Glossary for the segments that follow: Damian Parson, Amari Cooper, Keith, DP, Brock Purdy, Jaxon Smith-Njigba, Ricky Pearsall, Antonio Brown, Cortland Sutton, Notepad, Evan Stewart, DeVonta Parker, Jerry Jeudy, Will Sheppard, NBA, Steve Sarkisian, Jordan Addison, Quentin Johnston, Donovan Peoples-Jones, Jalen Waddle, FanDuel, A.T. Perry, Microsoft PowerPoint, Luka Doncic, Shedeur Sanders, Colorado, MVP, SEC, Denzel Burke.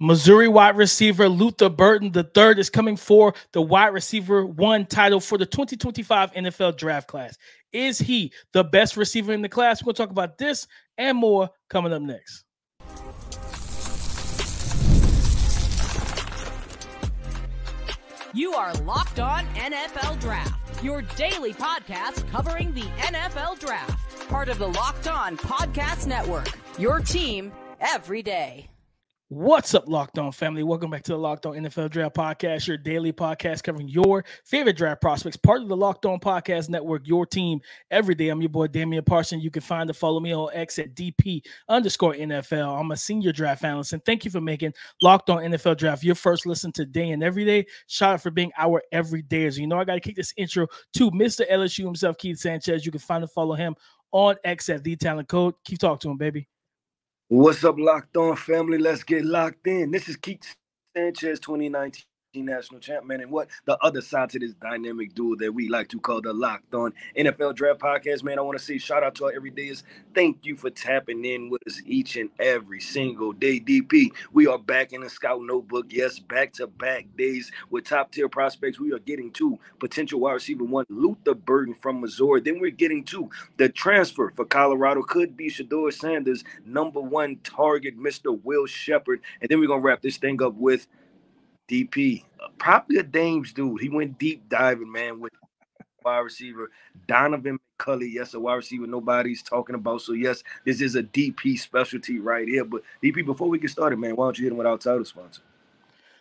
Missouri wide receiver Luther Burden III is coming for the wide receiver one title for the 2025 NFL draft class. Is he the best receiver in the class? We're going to talk about this and more coming up next. You are Locked On NFL Draft, your daily podcast covering the NFL Draft. Part of the Locked On Podcast Network, your team every day. What's up, Locked On family? Welcome back to the Locked On NFL Draft Podcast, your daily podcast covering your favorite draft prospects. Part of the Locked On Podcast Network, your team every day. I'm your boy, Damian Parson. You can find and follow me on X at DP_NFL. I'm a senior draft analyst, and thank you for making Locked On NFL Draft your first listen today and every day. Shout out for being our everydayers. You know I got to kick this intro to Mr. LSU himself, Keith Sanchez. You can find and follow him on X at TheTalentCode. Keep talking to him, baby. What's up, Locked On family? Let's get locked in. This is Keith Sanchez, 2019 national champ, man, and what the other side to this dynamic duo that we like to call the Locked On NFL Draft Podcast, man. I want to say shout out to our everydayers. Thank you for tapping in with us each and every single day. DP, we are back in the scout notebook. Yes, back-to-back days with top-tier prospects. We are getting to potential wide receiver one, Luther Burden from Missouri. Then we're getting to the transfer for Colorado. Could be Shedeur Sanders, number one target, Mr. Will Sheppard. And then we're going to wrap this thing up with DP, probably a Dame's dude. He went deep diving, man, with wide receiver Donaven McCulley. Yes, a wide receiver nobody's talking about. So, yes, this is a DP specialty right here. But, DP, before we get started, man, why don't you hit him with our title sponsor?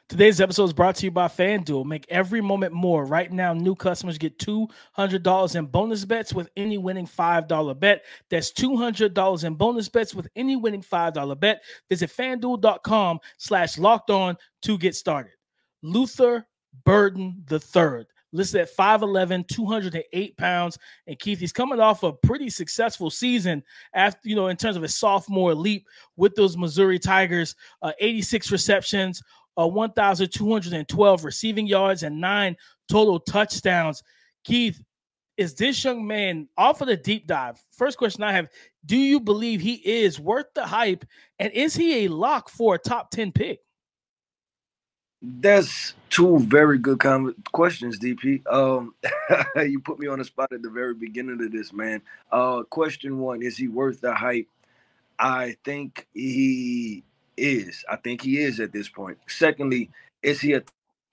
Today's episode is brought to you by FanDuel. Make every moment more. Right now, new customers get $200 in bonus bets with any winning $5 bet. That's $200 in bonus bets with any winning $5 bet. Visit FanDuel.com/lockedon to get started. Luther Burden III, listed at 5'11", 208 pounds. And Keith, he's coming off a pretty successful season after, you know, in terms of his sophomore leap with those Missouri Tigers, 86 receptions, 1,212 receiving yards, and 9 total touchdowns. Keith, is this young man off of the deep dive? First question I have, do you believe he is worth the hype? And is he a lock for a top 10 pick? That's two very good questions, DP. You put me on the spot at the very beginning of this, man. Question one, is he worth the hype? I think he is. I think he is at this point. Secondly, is he a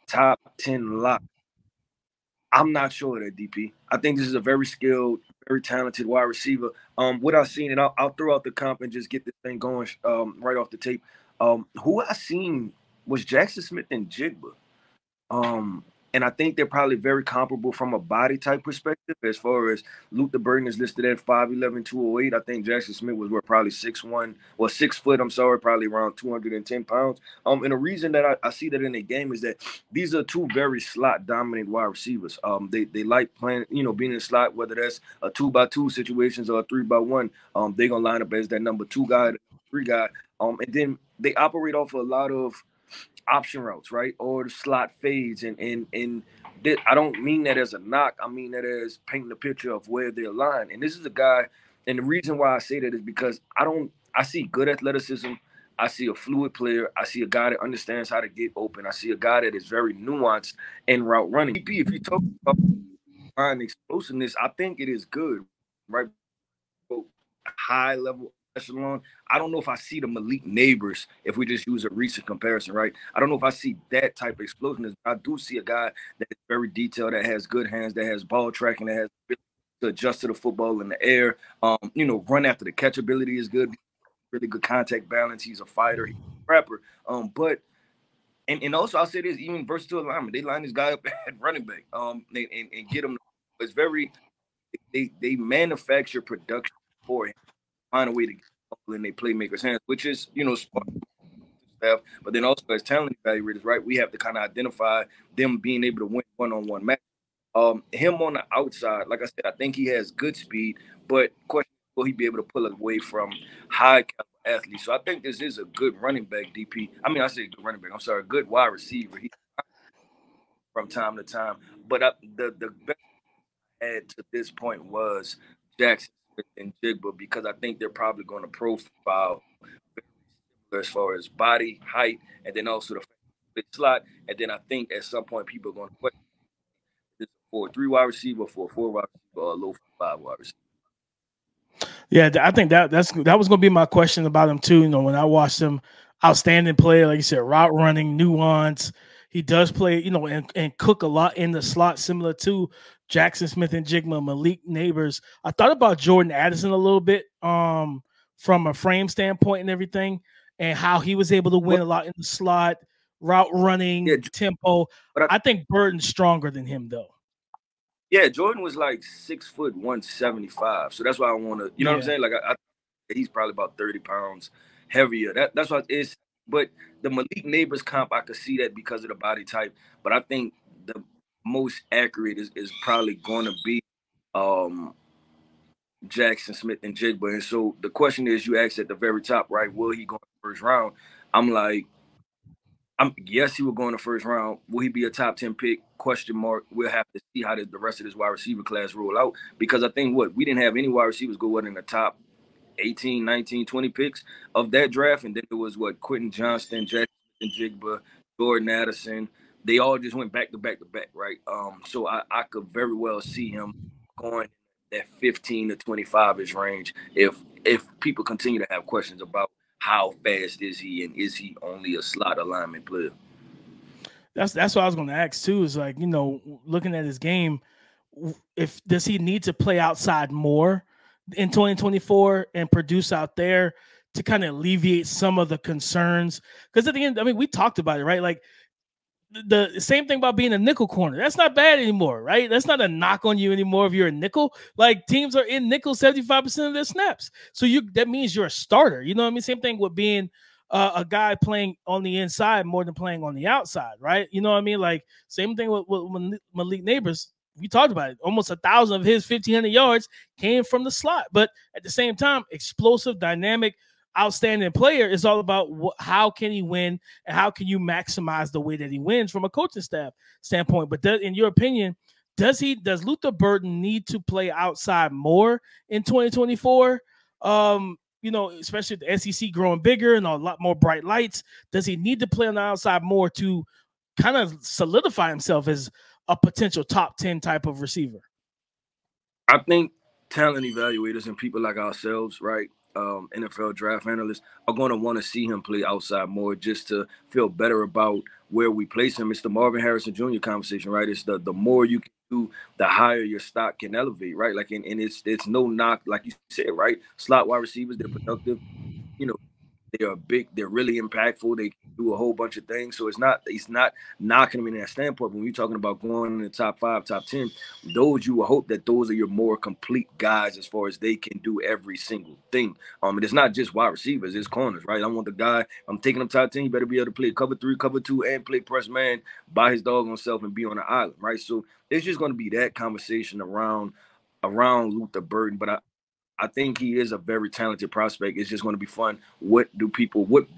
top 10 lock? I'm not sure of that, DP. I think this is a very skilled, very talented wide receiver. What I've seen, and I'll throw out the comp and just get this thing going right off the tape. Who I've seen was Jaxon Smith-Njigba. And I think they're probably very comparable from a body type perspective. As far as Luther Burden is listed at 5'11", 208, I think Jaxon Smith was worth probably 6'1", or 6 foot, I'm sorry, probably around 210 pounds. And the reason that I see that in the game is that these are two very slot dominant wide receivers. They like playing, you know, being in the slot, whether that's a 2x2 situations or a 3x1. They're going to line up as that number 2 guy, 3 guy. And then they operate off a lot of option routes, right? Or the slot fades. And I don't mean that as a knock. I mean that as painting a picture of where they're aligned. And this is a guy, and the reason why I say that is because I see good athleticism. I see a fluid player. I see a guy that understands how to get open. I see a guy that is very nuanced in route running. If you talk about line explosiveness, I think it is good, right? High level echelon. I don't know if I see the Malik Nabers, if we just use a recent comparison, right? I don't know if I see that type of explosiveness, but I do see a guy that is very detailed, that has good hands, that has ball tracking, that has to adjust to the football in the air. You know, run after the catch ability is good, really good contact balance. He's a fighter, he's a rapper. And also I'll say this, even versatile alignment, they line this guy up at running back and get him. It's very, they manufacture production for him. Find a way to get the ball in their playmakers' hands, which is, you know, smart stuff. But then also as talent evaluators, right, we have to kind of identify them being able to win one-on-one match. Him on the outside, like I said, I think he has good speed, but question is, will he be able to pull away from high athletes? So I think this is a good running back, DP. I mean, I say good running back. I'm sorry, good wide receiver. He from time to time. But the best I had to this point was Jaxon Smith-Njigba, because I think they're probably going to profile as far as body, height, and then also the big slot. And then I think at some point people are going to question this for a 3-wide receiver, for a 4-wide receiver, or a low 5-wide receiver. Yeah, I think that was going to be my question about him too. You know, when I watched him, outstanding player, like you said, route running, nuance. He does play, you know, and cook a lot in the slot, similar to Jaxon Smith-Njigba, Malik Nabers. I thought about Jordan Addison a little bit from a frame standpoint and everything, and how he was able to win a lot in the slot, route running, tempo. But I think Burden's stronger than him, though. Yeah, Jordan was like 6 foot 175, so that's why I want to, you know what I'm saying? Like I he's probably about 30 pounds heavier. That's why it's. But the Malik Nabers comp, I could see that because of the body type. But I think the most accurate is probably going to be Jaxon Smith-Njigba. And so the question is, you asked at the very top, right? Will he go in the first round? I'm like, yes, he will go in the first round. Will he be a top 10 pick? Question mark. We'll have to see how the rest of this wide receiver class roll out, because I think we didn't have any wide receivers go in the top 18, 19, 20 picks of that draft. And then it was Quentin Johnston, Jaxon Smith-Njigba, Jordan Addison. They all just went back to back to back, right? So I could very well see him going that 15 to 25-ish range if people continue to have questions about how fast is he and is he only a slot alignment player. That's what I was going to ask too, is like, you know, looking at his game, does he need to play outside more in 2024 and produce out there to kind of alleviate some of the concerns? Because at the end, I mean, we talked about it, right? Like the same thing about being a nickel corner. That's not bad anymore, right? That's not a knock on you anymore if you're a nickel. Like teams are in nickel 75% of their snaps. So that means you're a starter. You know what I mean? Same thing with being a guy playing on the inside more than playing on the outside, right? You know what I mean? Like same thing with Malik Nabers. We talked about it. Almost 1,000 of his 1,500 yards came from the slot. But at the same time, explosive, dynamic, outstanding player is all about how can he win and how can you maximize the way that he wins from a coaching staff standpoint. But in your opinion, does Luther Burden need to play outside more in 2024? You know, especially with the SEC growing bigger and a lot more bright lights, does he need to play on the outside more to kind of solidify himself as a potential top 10 type of receiver? I think talent evaluators and people like ourselves, right, NFL draft analysts, are going to want to see him play outside more just to feel better about where we place him. It's the Marvin Harrison Jr. conversation, right? It's the more you can do, the higher your stock can elevate, right? Like, and it's no knock, like you said, right? Slot wide receivers, they're productive, you know, they are big, they're really impactful, they do a whole bunch of things. So it's not knocking them in that standpoint. When you're talking about going in the top 5, top 10, those you will hope that those are your more complete guys as far as they can do every single thing. And it's not just wide receivers, it's corners, right? I want the guy, I'm taking him top 10, he better be able to play cover 3, cover 2, and play press man by his doggone self and be on the island, right? So it's just going to be that conversation around Luther Burden. But I think he is a very talented prospect. It's just going to be fun. What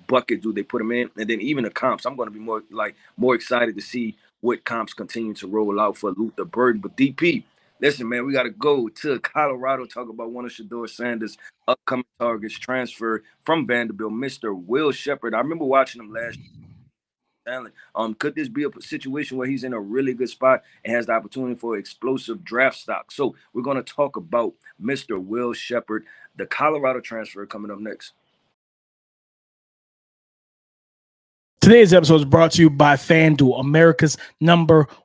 bucket do they put him in? And then even the comps, I'm going to be more excited to see what comps continue to roll out for Luther Burden. But DP, listen, man, we got to go to Colorado, talk about one of Shedeur Sanders' upcoming targets, transfer from Vanderbilt, Mr. Will Sheppard. I remember watching him last year. Could this be a situation where he's in a really good spot and has the opportunity for explosive draft stock? So we're going to talk about Mr. Will Sheppard, the Colorado transfer, coming up next. Today's episode is brought to you by FanDuel, America's #1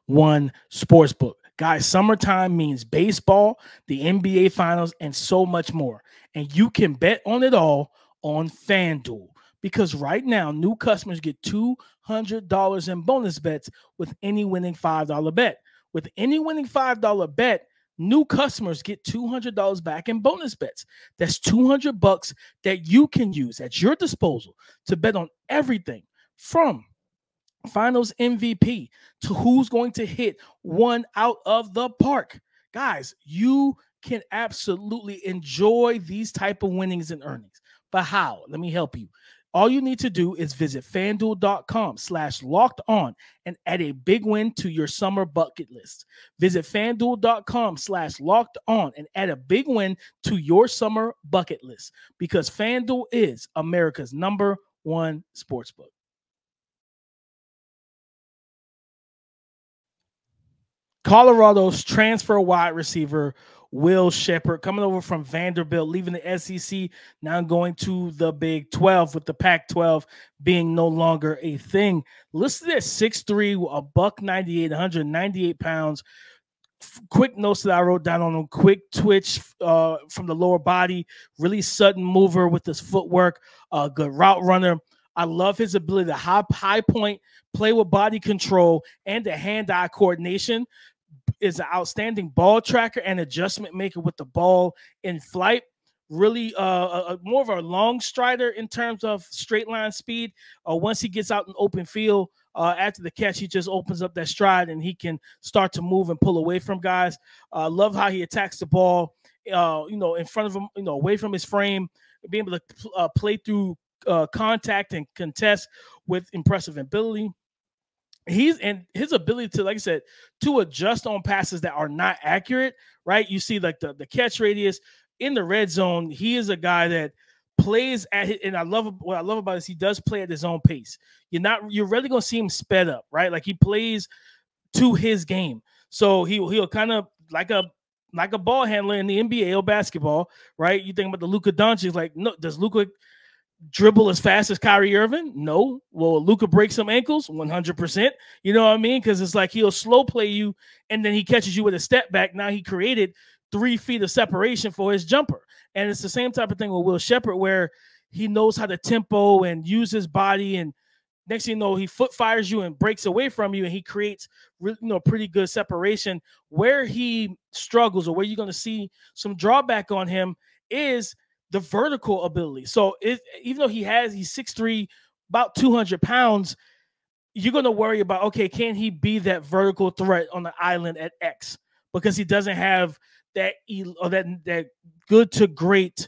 sportsbook. Guys, summertime means baseball, the NBA Finals, and so much more. And you can bet on it all on FanDuel. Because right now, new customers get $200 in bonus bets with any winning $5 bet. With any winning $5 bet, new customers get $200 back in bonus bets. That's $200 that you can use at your disposal to bet on everything from Finals MVP to who's going to hit one out of the park. Guys, you can absolutely enjoy these type of winnings and earnings. But how? Let me help you. All you need to do is visit FanDuel.com/lockedon and add a big win to your summer bucket list. Visit FanDuel.com/lockedon and add a big win to your summer bucket list, because FanDuel is America's number one sportsbook. Colorado's transfer wide receiver Will Sheppard, coming over from Vanderbilt, leaving the SEC, now going to the Big 12, with the Pac-12 being no longer a thing. Listed at 6'3", a buck 98, 198 pounds. Quick notes that I wrote down on him: quick twitch from the lower body, really sudden mover with his footwork, good route runner. I love his ability to hop high point, play with body control, and the hand-eye coordination. Is an outstanding ball tracker and adjustment maker with the ball in flight. Really more of a long strider in terms of straight line speed. Once he gets out in open field, after the catch, he just opens up that stride and he can start to move and pull away from guys. I love how he attacks the ball, you know, in front of him, you know, away from his frame, being able to play through contact and contest with impressive ability. And his ability to, like I said, to adjust on passes that are not accurate, right? You see, like the catch radius in the red zone. He is a guy that plays at his, and I love what I love about this. He does play at his own pace. You're really gonna see him sped up, right? Like he plays to his game, so he'll kind of like a ball handler in the NBA or basketball, right? You think about the Luka Doncic, like, no, does Luka dribble as fast as Kyrie Irving? No. Will Luka break some ankles? 100%. You know what I mean? Because it's like he'll slow play you, and then he catches you with a step back. Now he created 3 feet of separation for his jumper. And it's the same type of thing with Will Sheppard, where he knows how to tempo and use his body. And next thing you know, he foot fires you and breaks away from you, and he creates, you know, pretty good separation. Where he struggles, or where you're going to see some drawback on him, is the vertical ability. So even though he's 6'3", about 200 pounds, you're going to worry about, okay, can he be that vertical threat on the island at X? Because he doesn't have that that good to great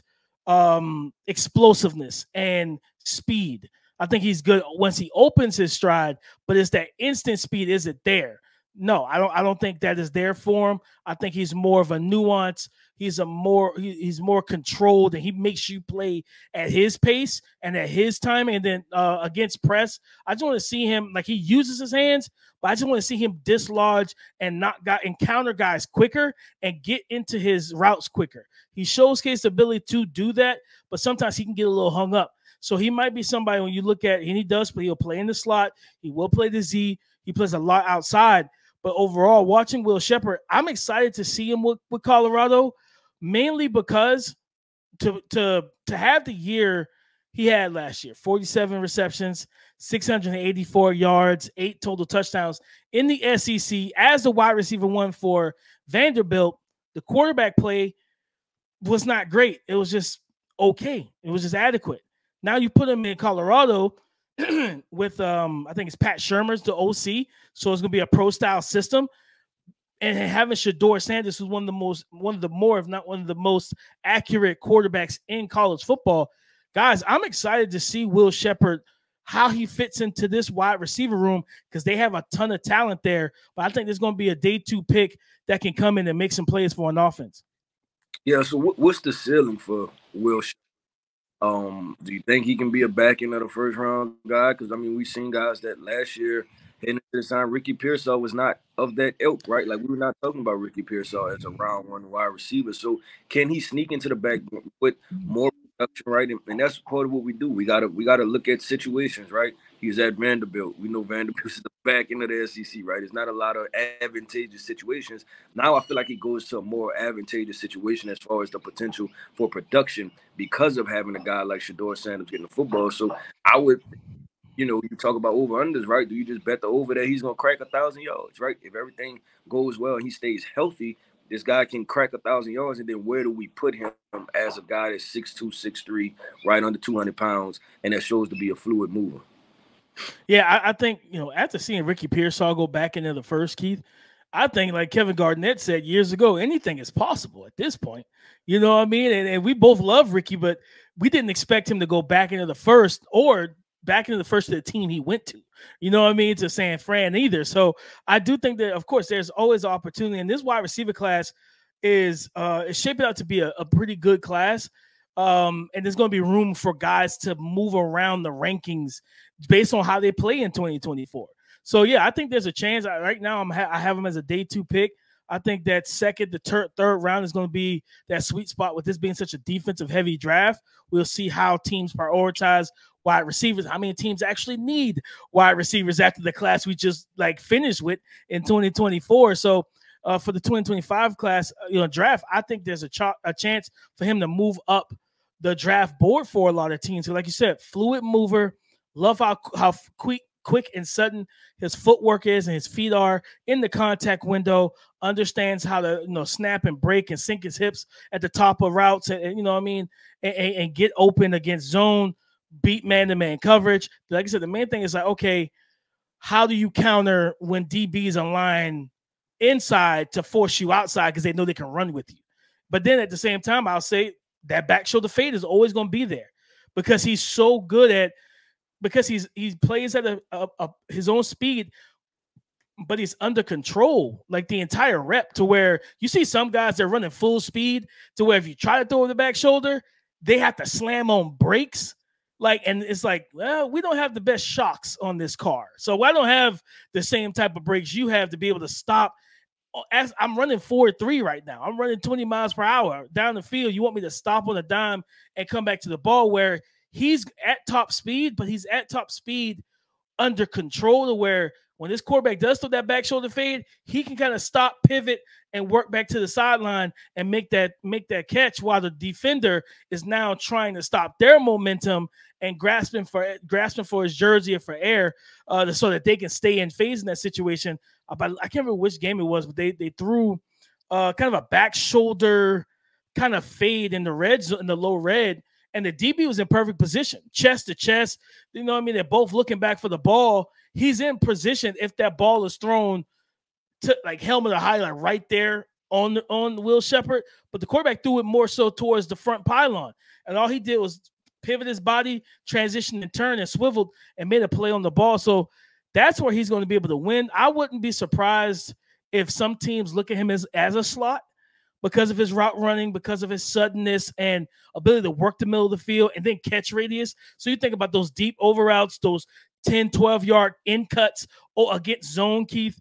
explosiveness and speed. I think he's good once he opens his stride, but it's that instant speed. Is it there? No, I don't think that is there for him. I think he's more of a nuance. He's more controlled, and he makes you play at his pace and at his time. And then against press, I just want to see him, like, he uses his hands, but I just want to see him dislodge and encounter guys quicker and get into his routes quicker. He shows his ability to do that, but sometimes he can get a little hung up. So he might be somebody, when you look at, and he does play, he'll play in the slot. He will play the Z. He plays a lot outside. But overall, watching Will Sheppard, I'm excited to see him with Colorado, mainly because to have the year he had last year, 47 receptions, 684 yards, 8 total touchdowns in the SEC as the wide receiver one for Vanderbilt. The quarterback play was not great. It was just okay. It was just adequate. Now you put him in Colorado with I think it's Pat Shurmur's the OC, so it's gonna be a pro style system, and having Shedeur Sanders, who's one of the most accurate quarterbacks in college football. Guys, I'm excited to see Will Sheppard, how he fits into this wide receiver room, because they have a ton of talent there. But I think there's gonna be a day 2 pick that can come in and make some plays for an offense. Yeah. So what's the ceiling for Will Sheppard? Do you think he can be a back end of the first round guy? Because, I mean, we've seen guys that last year, and this time Ricky Pearsall was not of that ilk, right? Like, we were not talking about Ricky Pearsall as a round one wide receiver. So can he sneak into the back with more production, right? And that's part of what we do. We gotta look at situations, right? He's at Vanderbilt. We know Vanderbilt's the back end of the SEC, right? There's not a lot of advantageous situations. Now I feel like he goes to a more advantageous situation as far as the potential for production because of having a guy like Shedeur Sanders getting the football. So I would, you know, you talk about over-unders, right? Do you just bet the over that he's going to crack 1,000 yards, right? If everything goes well and he stays healthy, this guy can crack 1,000 yards, and then where do we put him as a guy that's 6'2", 6'3", right under 200 pounds, and that shows to be a fluid mover? Yeah, I think, you know, after seeing Ricky Pearsall go back into the first, Keith, I think, like Kevin Garnett said years ago, anything is possible at this point. You know what I mean? And we both love Ricky, but we didn't expect him to go back into the first, or back into the first of the team he went to. You know what I mean? To San Fran either. So I do think that, of course, there's always opportunity. And this wide receiver class is shaping out to be a pretty good class. And there's going to be room for guys to move around the rankings based on how they play in 2024. So, yeah, I think there's a chance. Right now, I have him as a day two pick. I think that second, the third round is going to be that sweet spot with this being such a defensive-heavy draft. We'll see how teams prioritize wide receivers. How many teams actually need wide receivers after the class we just, like, finished with in 2024. So for the 2025 class, draft, I think there's a chance for him to move up the draft board for a lot of teams. So, like you said, fluid mover, love how quick and sudden his footwork is and his feet are in the contact window, understands how to snap and break and sink his hips at the top of routes and and get open against zone, beat man-to-man coverage. Like I said, the main thing is like, okay, how do you counter when DBs align inside to force you outside because they know they can run with you? But then at the same time, I'll say that back shoulder fade is always going to be there because he's so good at he plays at his own speed, but he's under control like the entire rep to where you see some guys that are running full speed to where if you try to throw the back shoulder, they have to slam on brakes. And it's like, well, we don't have the best shocks on this car. So I don't have the same type of brakes you have to be able to stop. As I'm running 4.3 right now. I'm running 20 miles per hour down the field. You want me to stop on a dime and come back to the ball where he's at top speed, but he's at top speed under control to where when this quarterback does throw that back shoulder fade, he can kind of stop, pivot, and work back to the sideline and make that catch while the defender is now trying to stop their momentum and grasping for his jersey or for air so that they can stay in phase in that situation. But I can't remember which game it was, but they threw kind of a back shoulder kind of fade in the red zone, in the low red. And the DB was in perfect position, chest to chest. They're both looking back for the ball. He's in position if that ball is thrown to like helmet or high, like right there on Will Sheppard. But the quarterback threw it more so towards the front pylon. And all he did was pivot his body, transition and turn and swiveled and made a play on the ball. So that's where he's going to be able to win. I wouldn't be surprised if some teams look at him as a slot, because of his route running, because of his suddenness and ability to work the middle of the field and then catch radius. So you think about those deep over routes, those 10, 12-yard in cuts against zone, Keith.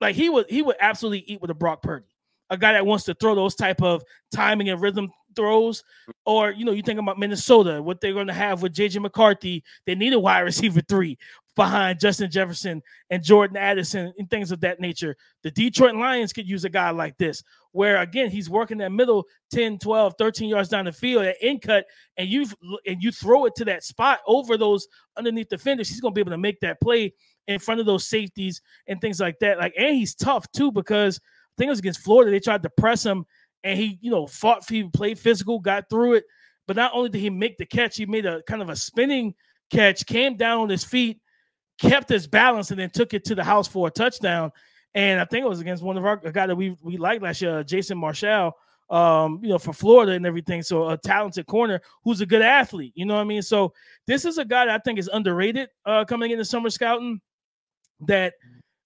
Like he would absolutely eat with a Brock Purdy, a guy that wants to throw those type of timing and rhythm throws. Or, you think about Minnesota, what they're going to have with J.J. McCarthy. They need a wide receiver 3 behind Justin Jefferson and Jordan Addison and things of that nature. The Detroit Lions could use a guy like this, where, again, he's working that middle 10, 12, 13 yards down the field, that in cut, and you throw it to that spot over those underneath defenders. He's going to be able to make that play in front of those safeties and things like that. And he's tough, too, because I think it was against Florida. They tried to press him, and he, fought. He played physical, got through it. But not only did he make the catch, he made a kind of a spinning catch, came down on his feet, kept his balance, and then took it to the house for a touchdown. And I think it was against a guy that we liked last year, Jason Marshall, for Florida and everything. So a talented corner who's a good athlete. You know what I mean? So this is a guy that I think is underrated coming into summer scouting, that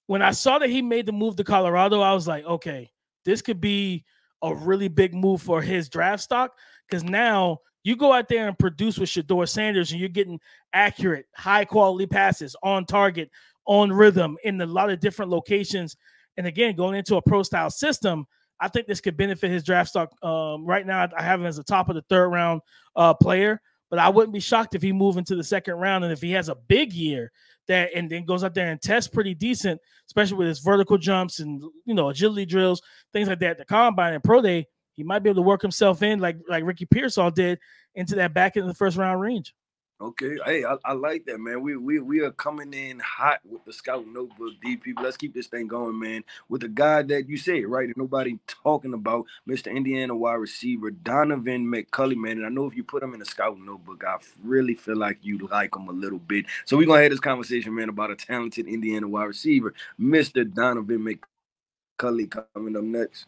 when I saw that he made the move to Colorado, I was like, okay, this could be a really big move for his draft stock, because now you go out there and produce with Shedeur Sanders and you're getting accurate, high-quality passes on target, on rhythm in a lot of different locations. And again, going into a pro style system, I think this could benefit his draft stock. Right now, I have him as a top of the third round player, but I wouldn't be shocked if he moves into the second round. And if he has a big year and then goes out there and tests pretty decent, especially with his vertical jumps and, agility drills, things like that, the combine and pro day, he might be able to work himself in like Ricky Pearsall did into that back end of the first round range. Okay. Hey, I like that, man. We are coming in hot with the Scout Notebook, DP. Let's keep this thing going, man. With a guy that you said, right, nobody talking about, Mr. Indiana wide receiver Donaven McCulley, man. And I know if you put him in the Scout Notebook, I really feel like you like him a little bit. So we're going to have this conversation, man, about a talented Indiana wide receiver, Mr. Donaven McCulley, coming up next.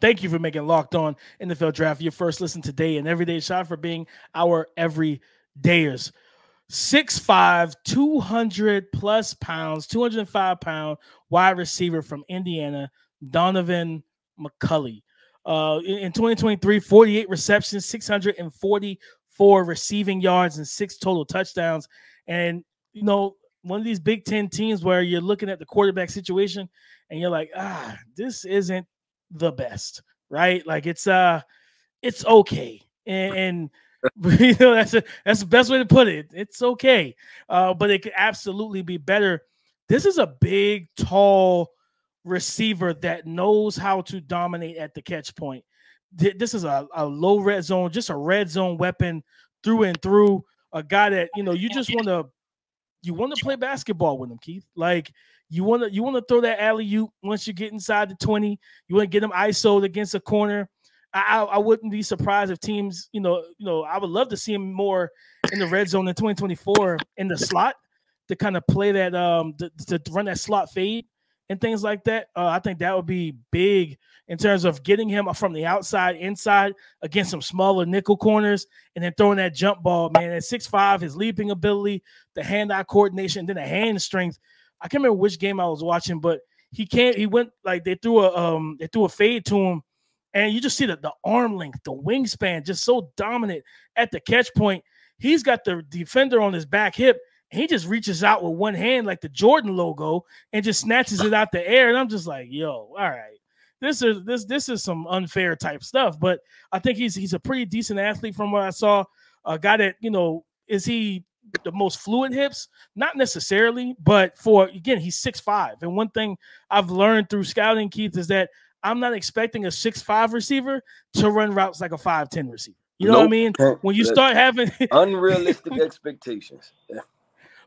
Thank you for making Locked On NFL Draft your first listen today and everyday shot, for being our everydayers. 6'5", 200-plus pounds, 205-pound wide receiver from Indiana, Donaven McCulley. In 2023, 48 receptions, 644 receiving yards, and 6 total touchdowns. And, you know, one of these Big Ten teams where you're looking at the quarterback situation and you're like, ah, this isn't the best, right? Like it's okay. And you know, that's the best way to put it. It's okay. But it could absolutely be better. This is a big, tall receiver that knows how to dominate at the catch point. This is a low red zone, just a red zone weapon through and through, a guy that, you know, you want to play basketball with him, Keith. Like you want to throw that alley-oop once you get inside the 20. You want to get him ISO'd against a corner. I wouldn't be surprised if teams, I would love to see him more in the red zone in 2024 in the slot to kind of play that to run that slot fade and things like that. I think that would be big in terms of getting him from the outside inside against some smaller nickel corners and then throwing that jump ball, man. At 6'5", his leaping ability, the hand-eye coordination, then the hand strength. I can't remember which game I was watching, but they threw a fade to him, and you just see the arm length, the wingspan, just so dominant at the catch point. He's got the defender on his back hip. He just reaches out with one hand like the Jordan logo and just snatches it out the air. And I'm just like, yo, all right. This is some unfair type stuff. But I think he's a pretty decent athlete from what I saw. A guy that, you know, is he the most fluid hips? Not necessarily, but again, he's 6'5". And one thing I've learned through scouting, Keith, is that I'm not expecting a 6'5" receiver to run routes like a 5'10" receiver. You know what I mean? When you start having unrealistic expectations.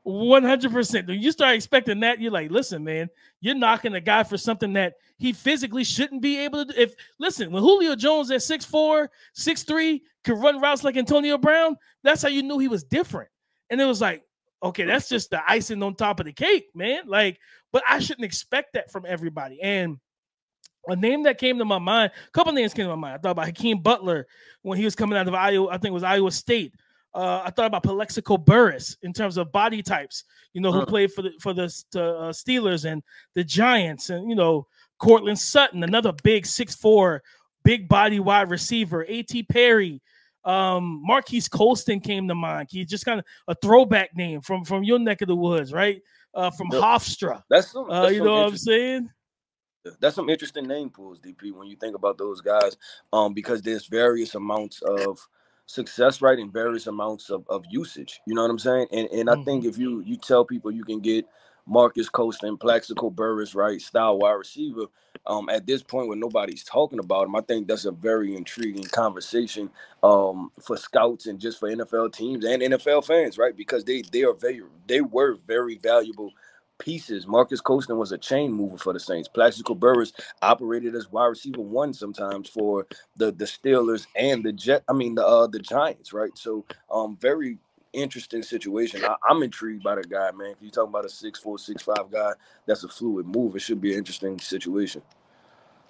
100%. When you start expecting that, you're like, listen, man, you're knocking a guy for something that he physically shouldn't be able to do. When Julio Jones at 6'4", 6'3", could run routes like Antonio Brown, that's how you knew he was different. And it was like, okay, that's just the icing on top of the cake, man. Like, but I shouldn't expect that from everybody. And a name that came to my mind, a couple names came to my mind. I thought about Hakeem Butler when he was coming out of Iowa. I think it was Iowa State. I thought about Plaxico Burress in terms of body types, you know, who played for the Steelers and the Giants, and, you know, Cortland Sutton, another big 6'4", big body wide receiver, A.T. Perry, Marquise Colston came to mind. He's just kind of a throwback name from your neck of the woods, right? From Hofstra. That's you know what I'm saying? That's some interesting name pools, DP, when you think about those guys, because there's various amounts of success, right, in various amounts of usage. You know what I'm saying? And I think if you tell people you can get Marcus Colston, Plaxico Burress, right, style wide receiver, at this point when nobody's talking about him, I think that's a very intriguing conversation for scouts and just for NFL teams and NFL fans, right? Because they were very valuable pieces. Marcus Colston was a chain mover for the Saints. Plaxico Burress operated as wide receiver one sometimes for the Steelers and the Giants, right? So very interesting situation. I'm intrigued by the guy, man. If you're talking about a 6'4", 6'5" guy that's a fluid move, it should be an interesting situation.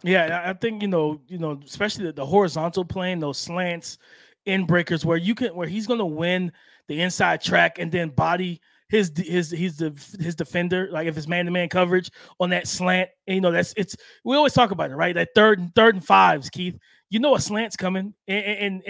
Yeah, I think you know, especially the horizontal plane, those slants, end breakers, where he's gonna win the inside track and then body his defender, like if it's man-to-man coverage on that slant, and, you know, we always talk about it, right? That third and fives, Keith, you know, a slant's coming. And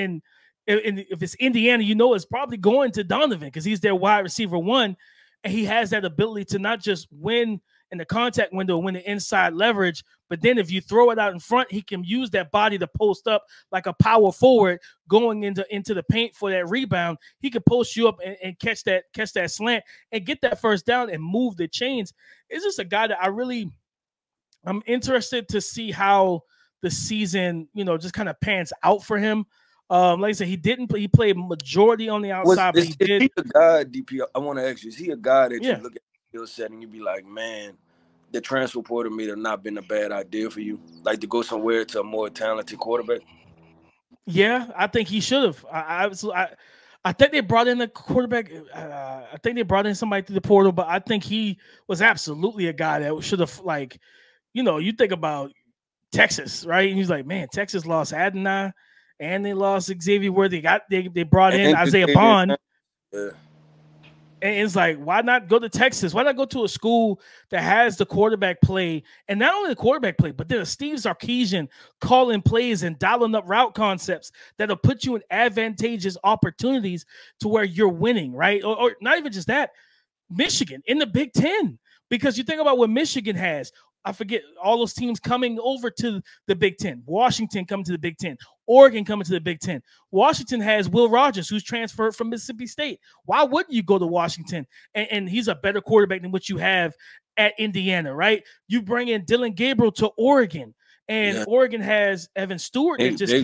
if it's Indiana, you know, it's probably going to Donaven because he's their wide receiver one. And he has that ability to not just win in the contact window, win the inside leverage, but then if you throw it out in front, he can use that body to post up like a power forward going into the paint for that rebound. He could post you up and catch that slant and get that first down and move the chains. It's just a guy that I'm interested to see how the season, you know, just kind of pans out for him. Like I said, he played majority on the outside. Is he a guy, DP? I want to ask you, is he a guy that you look at skill set and you'd be like, man, the transfer portal may have not been a bad idea for you, like to go somewhere to a more talented quarterback? Yeah, I think he should have. I think they brought in a quarterback. I think they brought in somebody through the portal, but I think he was absolutely a guy that should have, like, you know, you think about Texas, right? And he's like, man, Texas lost Adonai and they lost Xavier Worthy. They brought in Isaiah Bond. Yeah. And it's like, why not go to Texas? Why not go to a school that has the quarterback play, and not only the quarterback play, but then a Steve Sarkisian calling plays and dialing up route concepts that'll put you in advantageous opportunities to where you're winning, right? Or not even just that, Michigan in the Big Ten, because you think about what Michigan has. I forget all those teams coming over to the Big Ten. Washington coming to the Big Ten. Oregon coming to the Big Ten. Washington has Will Rogers, who's transferred from Mississippi State. Why wouldn't you go to Washington? And he's a better quarterback than what you have at Indiana, right? You bring in Dylan Gabriel to Oregon, and Oregon has Evan Stewart. Yeah. They're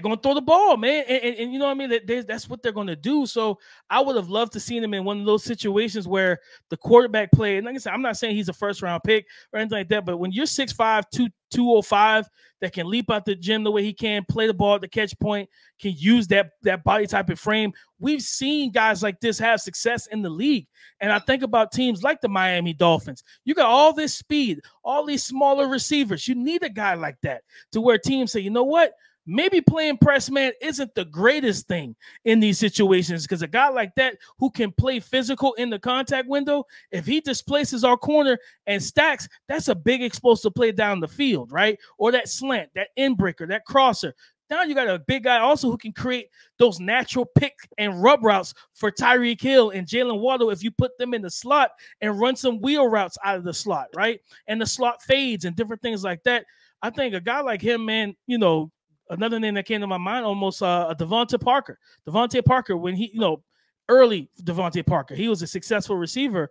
going to throw the ball, man. And you know what I mean? That's what they're going to do. So I would have loved to see him in one of those situations where the quarterback play, and like I said, I'm not saying he's a first-round pick or anything like that, but when you're 6'5", 205, that can leap out the gym the way he can, play the ball at the catch point, can use that body type and frame. We've seen guys like this have success in the league. And I think about teams like the Miami Dolphins. You got all this speed, all these smaller receivers. You need a guy like that to where teams say, you know what? Maybe playing press man isn't the greatest thing in these situations, because a guy like that who can play physical in the contact window, if he displaces our corner and stacks, that's a big explosive play down the field, right? Or that slant, that end breaker, that crosser. Now you got a big guy also who can create those natural pick and rub routes for Tyreek Hill and Jalen Waddle if you put them in the slot and run some wheel routes out of the slot, right? And the slot fades and different things like that. I think a guy like him, man, you know, another name that came to my mind almost, DeVonta Parker. DeVonta Parker, when he, you know, early DeVonta Parker, he was a successful receiver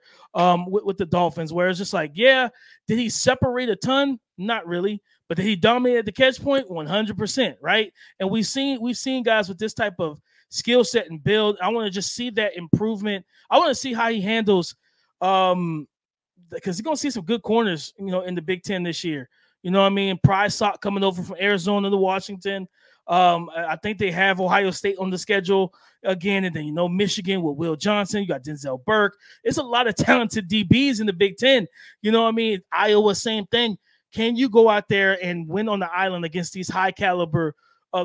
with the Dolphins, where it's just like, yeah, did he separate a ton? Not really. But did he dominate at the catch point? 100%, right? And we've seen guys with this type of skill set and build. I want to just see that improvement. I want to see how he handles, because you're going to see some good corners, you know, in the Big Ten this year. You know what I mean? Pryssock coming over from Arizona to Washington. I think they have Ohio State on the schedule again. And then, you know, Michigan with Will Johnson. You got Denzel Burke. It's a lot of talented DBs in the Big Ten. You know what I mean? Iowa, same thing. Can you go out there and win on the island against these high-caliber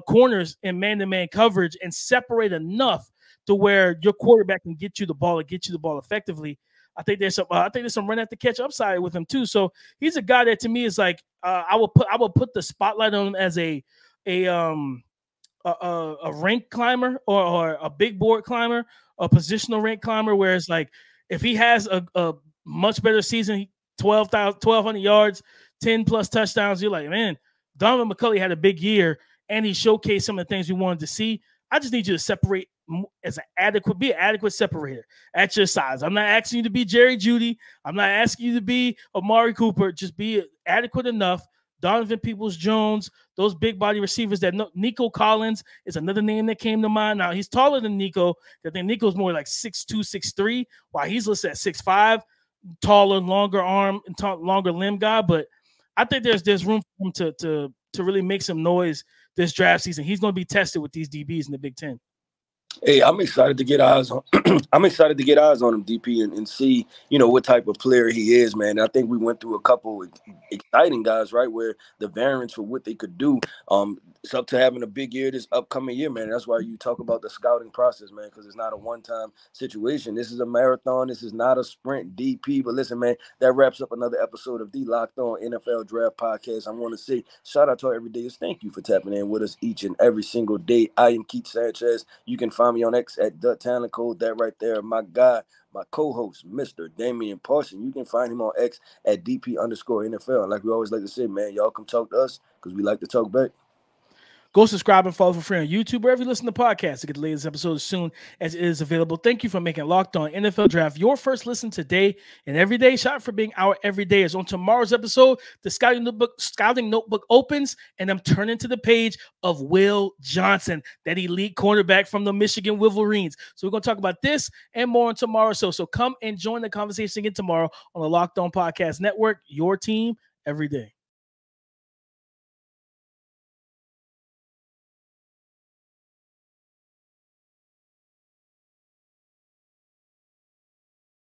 corners in man-to-man coverage and separate enough to where your quarterback can get you the ball and get you the ball effectively? I think there's some run at the catch upside with him too. So he's a guy that to me is like, I will put the spotlight on him as a rank climber or a big board climber, a positional rank climber, where it's like, if he has a much better season, 1,200 yards, 10 plus touchdowns, you're like, man, Donaven McCulley had a big year and he showcased some of the things we wanted to see. I just need you to separate as an adequate separator at your size. I'm not asking you to be Jerry Jeudy. I'm not asking you to be Amari Cooper. Just be adequate enough. Donovan Peoples-Jones, those big body receivers that know. Nico Collins is another name that came to mind. Now, he's taller than Nico. I think Nico's more like 6'2", 6'3", while he's listed at 6'5", taller, longer arm, and longer limb guy. But I think there's room for him to really make some noise this draft season. He's going to be tested with these DBs in the Big Ten. Hey, I'm excited to get eyes on. I'm excited to get eyes on him, DP, and see, you know, what type of player he is, man. And I think we went through a couple of exciting guys, right, where the variance for what they could do. It's up to having a big year this upcoming year, man. That's why you talk about the scouting process, man, because it's not a one-time situation. This is a marathon. This is not a sprint, DP. But listen, man, that wraps up another episode of the Locked On NFL Draft Podcast. I want to say shout out to our everydayers. Thank you for tapping in with us each and every single day. I am Keith Sanchez. You can find me on X at The Talent Code. That right there, my guy, my co-host, Mr. Damian Parson. You can find him on X at DP_NFL. And like we always like to say, man, y'all come talk to us because we like to talk back. Go subscribe and follow for free on YouTube, wherever you listen to podcasts, to get the latest episodes as soon as it is available. Thank you for making Locked On NFL Draft your first listen today and every day. Shout out for being our everydayers. On tomorrow's episode, the scouting notebook opens, and I'm turning to the page of Will Johnson, that elite cornerback from the Michigan Wolverines. So we're going to talk about this and more on tomorrow. So come and join the conversation again tomorrow on the Locked On Podcast Network, your team every day.